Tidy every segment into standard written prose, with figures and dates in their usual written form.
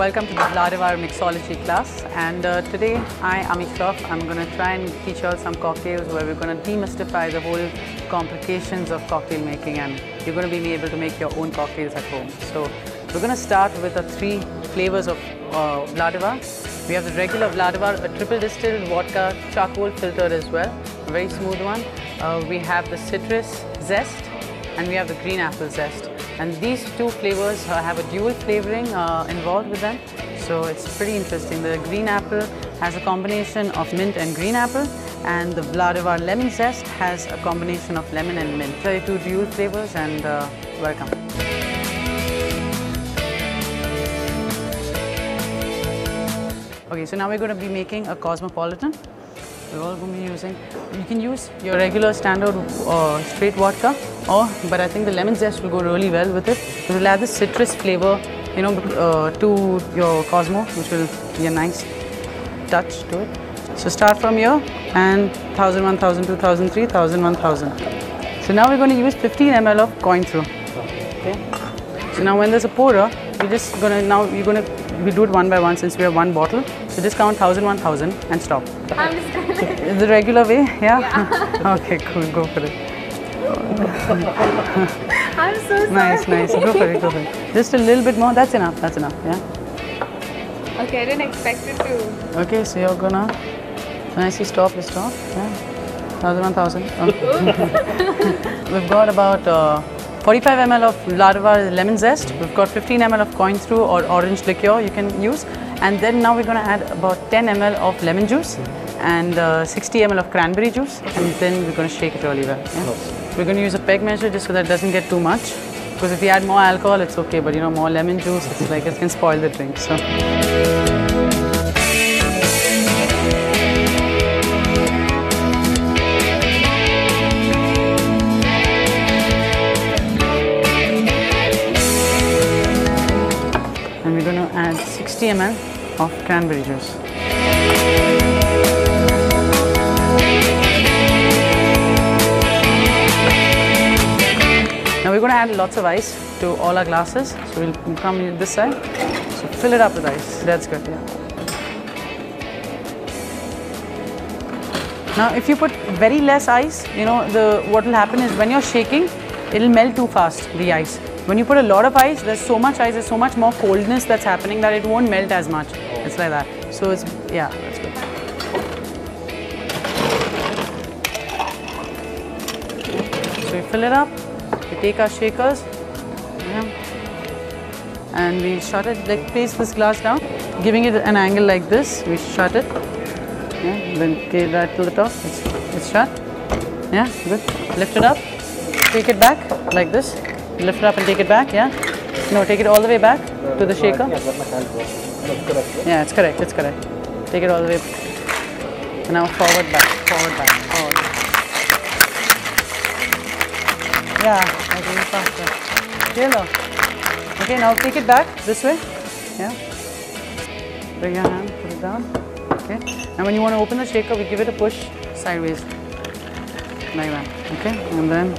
Welcome to the Vladivar mixology class, and today I, Amit Shroff, I'm going to try and teach you all some cocktails where we're going to demystify the whole complications of cocktail making, and you're going to be able to make your own cocktails at home. So we're going to start with the three flavors of Vladivar. We have the regular Vladivar, a triple distilled vodka, charcoal filtered as well, a very smooth one. We have the citrus zest and we have the green apple zest. And these two flavors have a dual flavoring involved with them, so it's pretty interesting. The green apple has a combination of mint and green apple, and the Vladivar lemon zest has a combination of lemon and mint. So two dual flavors, and welcome. Okay, so now we're going to be making a cosmopolitan. We're all going to be using, you can use your regular standard straight vodka, but I think the lemon zest will go really well with it. It will add the citrus flavor, you know, to your Cosmo, which will be a nice touch to it. So start from here, and 1000, 1000, 2000, 3000, 1000. So now we're going to use 15 ml of Cointreau. Okay. So now when there's a pourer, we do it one by one since we have one bottle. So just count 1000, 1000 and stop. I'm just gonna... The regular way, yeah? Okay, cool, go for it. I'm so sorry. Nice, nice, go for it, go for it. Just a little bit more, that's enough, yeah? Okay, I didn't expect it to. Okay, so you're gonna, when I say stop, you stop, yeah? 1000, 1000. Oh. We've got about 45 ml of Vladivar lemon zest, we've got 15 ml of Cointreau or orange liqueur you can use, and then now we're going to add about 10 ml of lemon juice and 60 ml of cranberry juice, and then we're going to shake it really well. Yeah? We're going to use a peg measure just so that it doesn't get too much, because if we add more alcohol it's okay, but you know, more lemon juice, it's like it can spoil the drink. So. And we're going to add 60 ml of cranberry juice. Now we're going to add lots of ice to all our glasses. So we'll come in this side. So fill it up with ice. That's good. Yeah. Now if you put very less ice, you know, what will happen is when you're shaking, it'll melt too fast, the ice. When you put a lot of ice, there's so much ice, there's so much more coldness that's happening that it won't melt as much. It's like that. So it's, yeah, that's good. So we fill it up, we take our shakers, yeah, and we shut it, like place this glass down, giving it an angle like this, we shut it, yeah, then take that to the top, it's shut, yeah, good. Lift it up, take it back like this. Lift it up and take it back, yeah? No, take it all the way back to the shaker. Yeah, it's correct, it's correct. Take it all the way back. Now forward, back, forward, back, forward. Yeah, I'm going faster. Okay, now take it back this way. Yeah. Bring your hand, put it down. Okay. And when you want to open the shaker, we give it a push sideways. Like that. Okay, and then.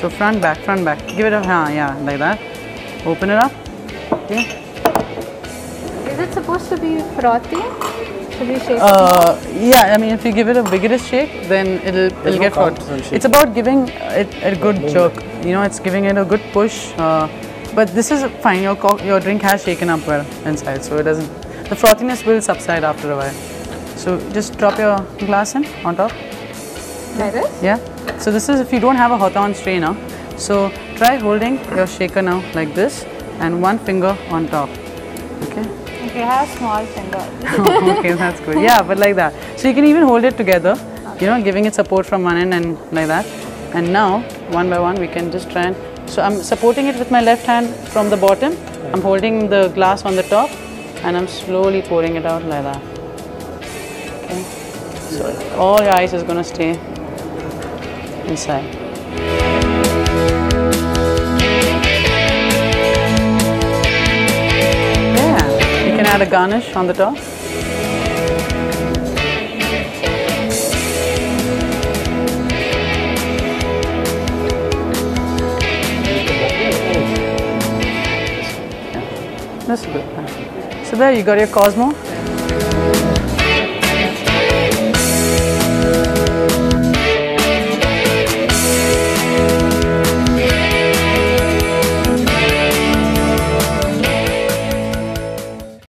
So front, back, front, back. Give it a, yeah, like that. Open it up. Okay. Is it supposed to be frothy? Should we shake it? Yeah, I mean, if you give it a vigorous shake, then it'll get frothy. It's about giving it a good jerk. You know, it's giving it a good push. But this is fine. Your drink has shaken up well inside, so it doesn't. The frothiness will subside after a while. So just drop your glass in on top. Like this? Yeah. So this is if you don't have a Hawthorne strainer. So try holding your shaker now like this and one finger on top. Okay? Okay, I have a small finger. Okay, that's good. Yeah, but like that. So you can even hold it together, okay, you know, giving it support from one end and like that. And now, one by one, we can just try and... So I'm supporting it with my left hand from the bottom. I'm holding the glass on the top and I'm slowly pouring it out like that. Okay? So all your ice is going to stay inside. Yeah, you can add a garnish on the top. Yeah. business. So there you got your Cosmo.